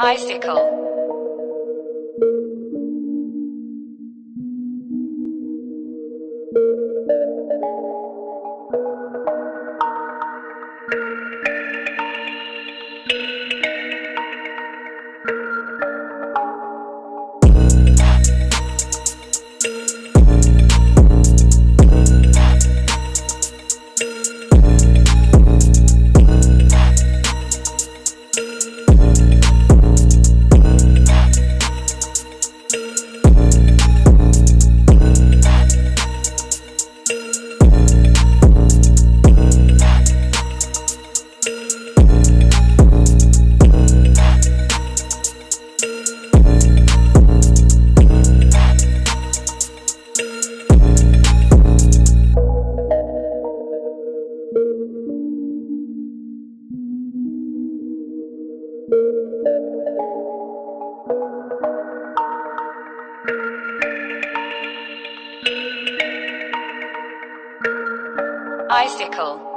Icicle. Icicle.